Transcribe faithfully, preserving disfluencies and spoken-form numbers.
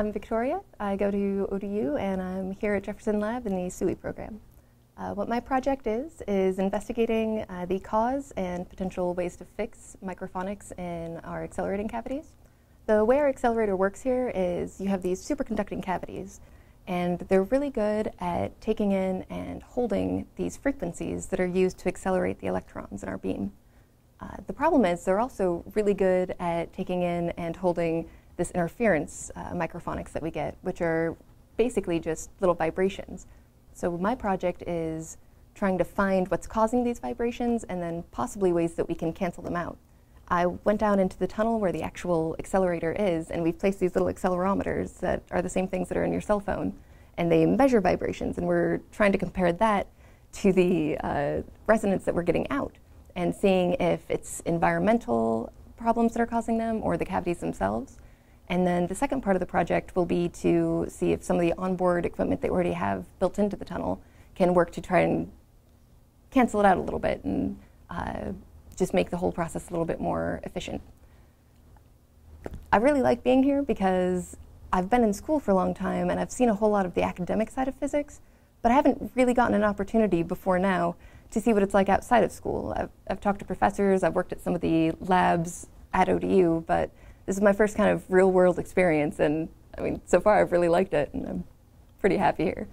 I'm Victoria. I go to O D U and I'm here at Jefferson Lab in the S U I program. Uh, what my project is, is investigating uh, the cause and potential ways to fix microphonics in our accelerating cavities. The way our accelerator works here is you have these superconducting cavities, and they're really good at taking in and holding these frequencies that are used to accelerate the electrons in our beam. Uh, the problem is they're also really good at taking in and holding this interference uh, microphonics that we get, which are basically just little vibrations. So my project is trying to find what's causing these vibrations and then possibly ways that we can cancel them out. I went down into the tunnel where the actual accelerator is, and we've placed these little accelerometers that are the same things that are in your cell phone, and they measure vibrations, and we're trying to compare that to the uh, resonance that we're getting out and seeing if it's environmental problems that are causing them or the cavities themselves. And then the second part of the project will be to see if some of the onboard equipment they already have built into the tunnel can work to try and cancel it out a little bit and uh, just make the whole process a little bit more efficient. I really like being here because I've been in school for a long time and I've seen a whole lot of the academic side of physics, but I haven't really gotten an opportunity before now to see what it's like outside of school. I've, I've talked to professors, I've worked at some of the labs at O D U, but this is my first kind of real world experience, and I mean, so far I've really liked it and I'm pretty happy here.